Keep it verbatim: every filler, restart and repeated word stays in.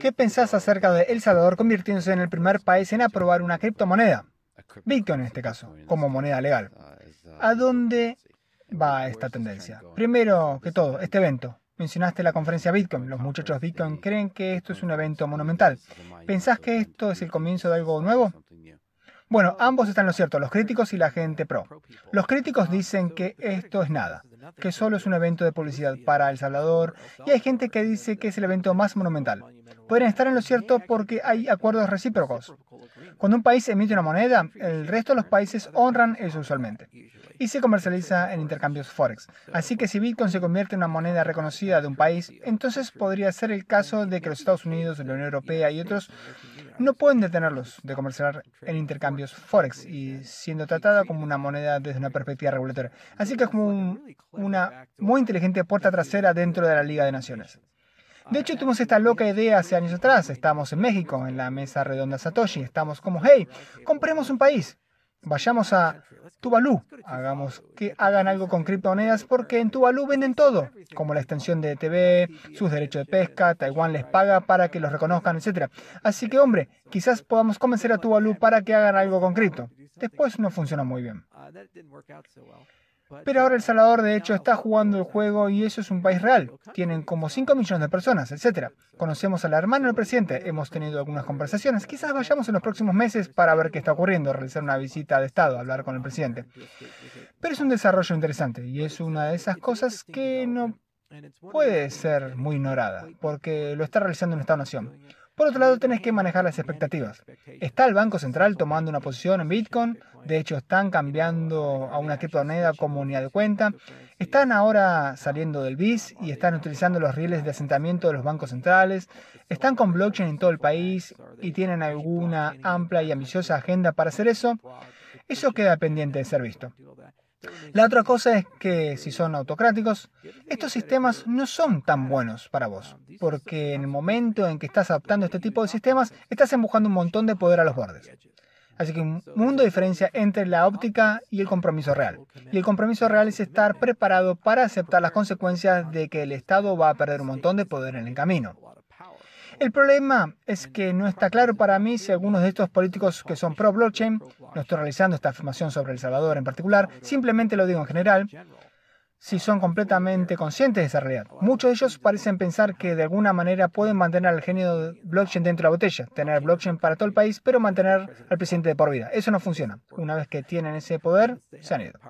¿Qué pensás acerca de El Salvador convirtiéndose en el primer país en aprobar una criptomoneda? Bitcoin en este caso, como moneda legal. ¿A dónde va esta tendencia? Primero que todo, este evento. Mencionaste la conferencia Bitcoin. Los muchachos Bitcoin creen que esto es un evento monumental. ¿Pensás que esto es el comienzo de algo nuevo? Bueno, ambos están lo cierto, los críticos y la gente pro. Los críticos dicen que esto es nada, que solo es un evento de publicidad para El Salvador, y hay gente que dice que es el evento más monumental. Podrían estar en lo cierto porque hay acuerdos recíprocos. Cuando un país emite una moneda, el resto de los países honran eso usualmente, y se comercializa en intercambios Forex. Así que si Bitcoin se convierte en una moneda reconocida de un país, entonces podría ser el caso de que los Estados Unidos, la Unión Europea y otros no pueden detenerlos de comercializar en intercambios Forex y siendo tratada como una moneda desde una perspectiva regulatoria. Así que es como un, una muy inteligente puerta trasera dentro de la Liga de Naciones. De hecho, tuvimos esta loca idea hace años atrás. Estamos en México, en la mesa redonda Satoshi. Estamos como, hey, compremos un país. Vayamos a Tuvalu. Hagamos que hagan algo con criptomonedas porque en Tuvalu venden todo, como la extensión de T V, sus derechos de pesca, Taiwán les paga para que los reconozcan, etcétera. Así que, hombre, quizás podamos convencer a Tuvalu para que hagan algo con cripto. Después no funcionó muy bien. Pero ahora El Salvador, de hecho, está jugando el juego y eso es un país real. Tienen como cinco millones de personas, etcétera. Conocemos a la hermana del presidente, hemos tenido algunas conversaciones. Quizás vayamos en los próximos meses para ver qué está ocurriendo, realizar una visita de Estado, hablar con el presidente. Pero es un desarrollo interesante y es una de esas cosas que no puede ser muy ignorada, porque lo está realizando un Estado-nación. Por otro lado, tenés que manejar las expectativas. Está el Banco Central tomando una posición en Bitcoin. De hecho, están cambiando a una criptomoneda como unidad de cuenta. Están ahora saliendo del B I S y están utilizando los rieles de asentamiento de los bancos centrales. Están con blockchain en todo el país y tienen alguna amplia y ambiciosa agenda para hacer eso. Eso queda pendiente de ser visto. La otra cosa es que, si son autocráticos, estos sistemas no son tan buenos para vos, porque en el momento en que estás adoptando este tipo de sistemas, estás empujando un montón de poder a los bordes. Así que un mundo de diferencia entre la óptica y el compromiso real. Y el compromiso real es estar preparado para aceptar las consecuencias de que el Estado va a perder un montón de poder en el camino. El problema es que no está claro para mí si algunos de estos políticos que son pro-blockchain, no estoy realizando esta afirmación sobre El Salvador en particular, simplemente lo digo en general, si son completamente conscientes de esa realidad. Muchos de ellos parecen pensar que de alguna manera pueden mantener al genio de blockchain dentro de la botella, tener blockchain para todo el país, pero mantener al presidente de por vida. Eso no funciona. Una vez que tienen ese poder, se han ido.